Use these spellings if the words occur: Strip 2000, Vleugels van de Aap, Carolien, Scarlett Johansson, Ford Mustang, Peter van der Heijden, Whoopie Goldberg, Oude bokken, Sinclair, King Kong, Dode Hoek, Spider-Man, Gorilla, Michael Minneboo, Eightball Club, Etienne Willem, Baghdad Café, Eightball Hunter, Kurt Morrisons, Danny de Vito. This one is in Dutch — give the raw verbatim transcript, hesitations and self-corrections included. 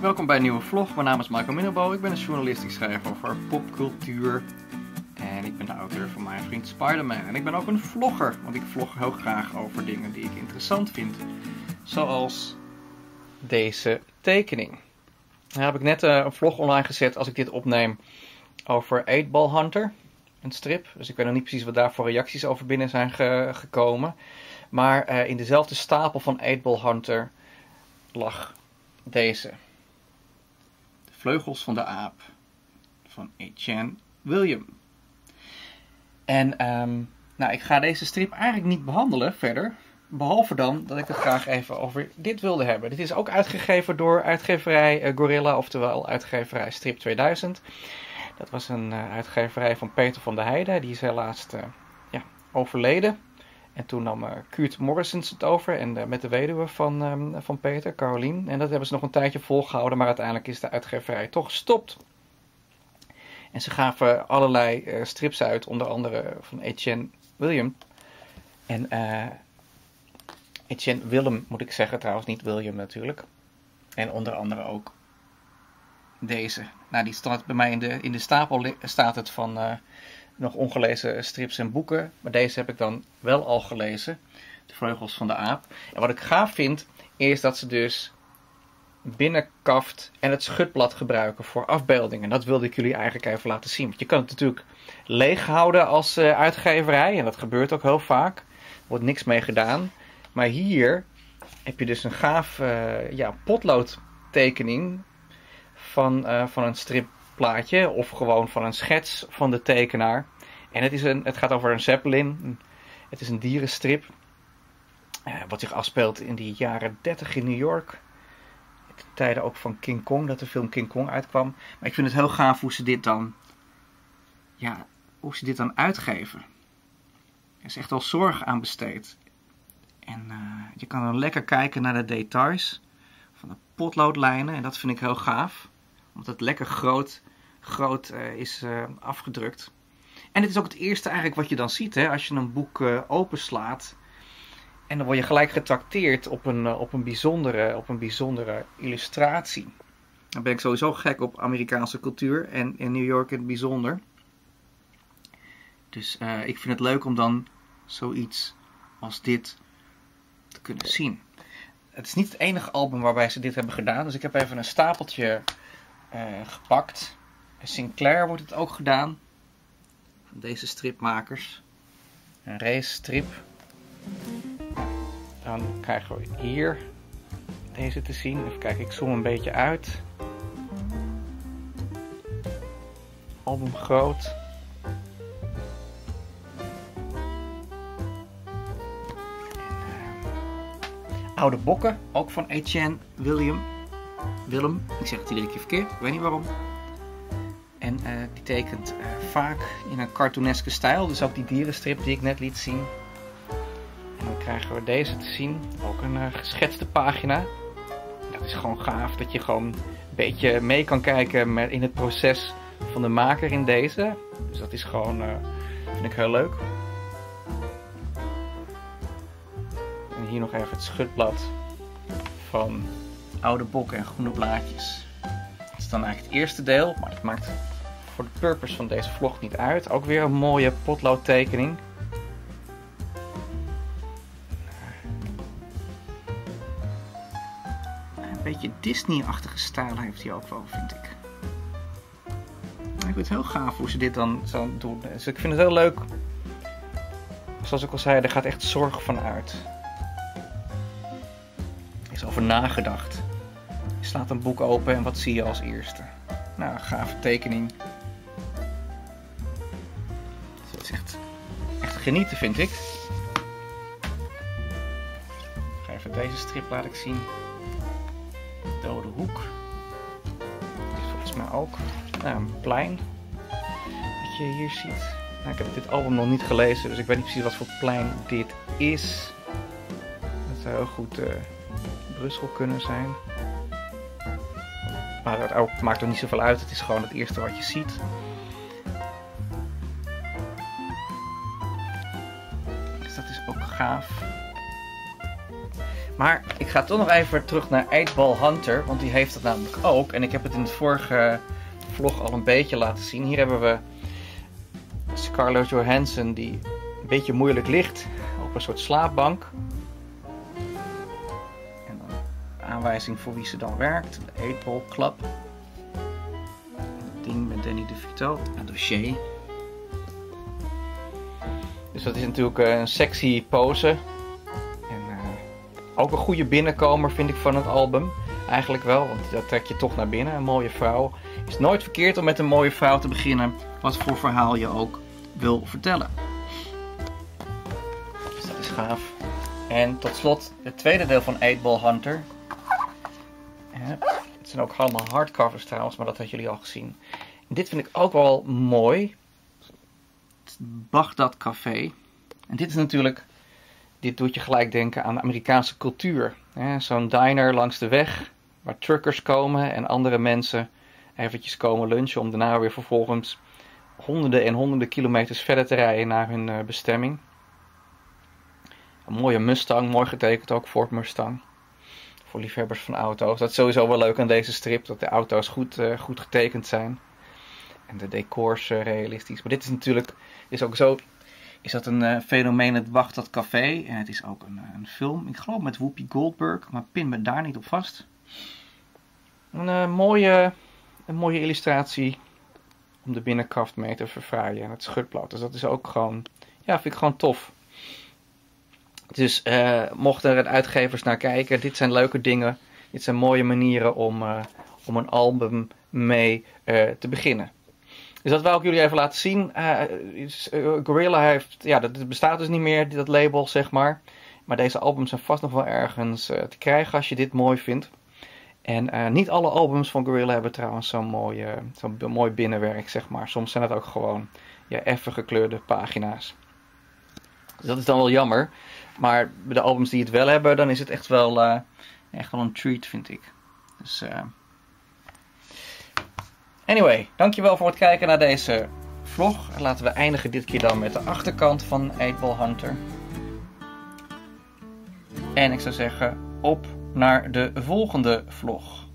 Welkom bij een nieuwe vlog. Mijn naam is Michael Minneboo. Ik ben een journalistisch schrijver voor popcultuur. En ik ben de auteur van mijn vriend Spider-Man. En ik ben ook een vlogger, want ik vlog heel graag over dingen die ik interessant vind. Zoals deze tekening. Daar heb ik net een vlog online gezet, als ik dit opneem, over Eightball Hunter. Een strip. Dus ik weet nog niet precies wat daar voor reacties over binnen zijn ge gekomen. Maar uh, in dezelfde stapel van Eightball Hunter lag deze. De Vleugels van de Aap. Van Etienne Willem. En um, nou, ik ga deze strip eigenlijk niet behandelen verder. Behalve dan dat ik het graag even over dit wilde hebben. Dit is ook uitgegeven door uitgeverij Gorilla, oftewel uitgeverij Strip tweeduizend. Dat was een uitgeverij van Peter van der Heijden. Die is helaas uh, ja, overleden. En toen nam uh, Kurt Morrisons het over. En uh, met de weduwe van, um, van Peter, Carolien. En dat hebben ze nog een tijdje volgehouden. Maar uiteindelijk is de uitgeverij toch gestopt. En ze gaven allerlei uh, strips uit. Onder andere van Etienne Willem. En uh, Etienne Willem moet ik zeggen. Trouwens niet William natuurlijk. En onder andere ook deze. Nou, die staat bij mij in de, in de stapel staat het van uh, nog ongelezen strips en boeken. Maar deze heb ik dan wel al gelezen. De Vleugels van de Aap. En wat ik gaaf vind, is dat ze dus binnenkaft en het schutblad gebruiken voor afbeeldingen. Dat wilde ik jullie eigenlijk even laten zien. Want je kan het natuurlijk leeg houden als uh, uitgeverij. En dat gebeurt ook heel vaak. Er wordt niks mee gedaan. Maar hier heb je dus een gaaf uh, ja, potloodtekening. Van, uh, van een stripplaatje of gewoon van een schets van de tekenaar. En het, is een, het gaat over een zeppelin. Het is een dierenstrip. Uh, wat zich afspeelt in die jaren dertig in New York. De tijden ook van King Kong, dat de film King Kong uitkwam. Maar ik vind het heel gaaf hoe ze dit dan, ja, hoe ze dit dan uitgeven. Er is echt wel zorg aan besteed. En uh, je kan dan lekker kijken naar de details van de potloodlijnen. En dat vind ik heel gaaf. Omdat het lekker groot, groot uh, is uh, afgedrukt. En dit is ook het eerste eigenlijk wat je dan ziet. Hè? Als je een boek uh, openslaat. En dan word je gelijk getrakteerd op een, uh, op een, bijzondere, op een bijzondere illustratie. Dan ben ik sowieso gek op Amerikaanse cultuur. En in New York in het bijzonder. Dus uh, ik vind het leuk om dan zoiets als dit te kunnen zien. Het is niet het enige album waarbij ze dit hebben gedaan. Dus ik heb even een stapeltje uh, gepakt. Sinclair wordt het ook gedaan. Van deze stripmakers. Een race strip. Dan krijgen we hier deze te zien. Even kijken, ik zoom een beetje uit. Album groot. Oude Bokken, ook van Etienne Willem. Willem, ik zeg het iedere keer verkeerd, ik weet niet waarom. En uh, die tekent uh, vaak in een cartooneske stijl, dus ook die dierenstrip die ik net liet zien. En dan krijgen we deze te zien, ook een uh, geschetste pagina. Dat is gewoon gaaf, dat je gewoon een beetje mee kan kijken met, in het proces van de maker in deze. Dus dat is gewoon, uh, vind ik heel leuk. Hier nog even het schutblad van Oude Bokken en Groene Blaadjes. Dat is dan eigenlijk het eerste deel, maar dat maakt voor de purpose van deze vlog niet uit. Ook weer een mooie potloodtekening. Een beetje Disney-achtige stijl heeft hij ook wel, vind ik. Ik vind het heel gaaf hoe ze dit dan zo doen. Dus ik vind het heel leuk. Zoals ik al zei, er gaat echt zorg van uit. Over nagedacht. Je slaat een boek open en wat zie je als eerste? Nou, een gave tekening. Dat is echt, echt genieten, vind ik. Ik ga even deze strip laat ik zien. Dode Hoek. Dit is volgens mij ook. Nou, een plein. Wat je hier ziet. Nou, ik heb dit album nog niet gelezen, dus ik weet niet precies wat voor plein dit is. Dat zou heel goed Uh... Brussel kunnen zijn. Maar dat ook, maakt ook niet zoveel uit. Het is gewoon het eerste wat je ziet. Dus dat is ook gaaf. Maar ik ga toch nog even terug naar Eightball Hunter, want die heeft het namelijk ook. En ik heb het in de vorige vlog al een beetje laten zien. Hier hebben we Scarlett Johansson die een beetje moeilijk ligt op een soort slaapbank. En dan aanwijzing voor wie ze dan werkt, de Eightball Club. Het ding met Danny de Vito, een dossier. Dus dat is natuurlijk een sexy pose. Ook een goede binnenkomer vind ik van het album. Eigenlijk wel, want dat trek je toch naar binnen. Een mooie vrouw. Het is nooit verkeerd om met een mooie vrouw te beginnen. Wat voor verhaal je ook wil vertellen. Dus dat is gaaf. En tot slot het tweede deel van Eightball Hunter. Het zijn ook allemaal hardcovers trouwens, maar dat hadden jullie al gezien. En dit vind ik ook wel mooi. Het Baghdad Café. En dit is natuurlijk... Dit doet je gelijk denken aan de Amerikaanse cultuur. Zo'n diner langs de weg waar truckers komen en andere mensen eventjes komen lunchen om daarna weer vervolgens honderden en honderden kilometers verder te rijden naar hun bestemming. Een mooie Mustang, mooi getekend ook, Ford Mustang. Voor liefhebbers van auto's. Dat is sowieso wel leuk aan deze strip, dat de auto's goed, uh, goed getekend zijn. En de decors uh, realistisch. Maar dit is natuurlijk is ook zo... Is dat een uh, fenomeen, het Baghdad Café. En het is ook een, een film, ik geloof met Whoopie Goldberg, maar pin me daar niet op vast. Een, uh, mooie, een mooie illustratie om de binnenkracht mee te verfraaien. En het schutblad, dus dat is ook gewoon, ja, vind ik gewoon tof. Dus uh, mochten er uitgevers naar kijken, dit zijn leuke dingen. Dit zijn mooie manieren om, uh, om een album mee uh, te beginnen. Dus dat wou ik jullie even laten zien. Uh, Gorilla heeft, ja, dat bestaat dus niet meer, dat label zeg maar. Maar deze albums zijn vast nog wel ergens uh, te krijgen als je dit mooi vindt. En uh, niet alle albums van Gorilla hebben trouwens zo'n mooi, uh, zo'n mooi binnenwerk zeg maar. Soms zijn het ook gewoon, ja, effen gekleurde pagina's. Dus dat is dan wel jammer. Maar de albums die het wel hebben, dan is het echt wel, uh, echt wel een treat vind ik. Dus... Uh, Anyway, dankjewel voor het kijken naar deze vlog. Laten we eindigen dit keer dan met de achterkant van Eightball Hunter. En ik zou zeggen, op naar de volgende vlog.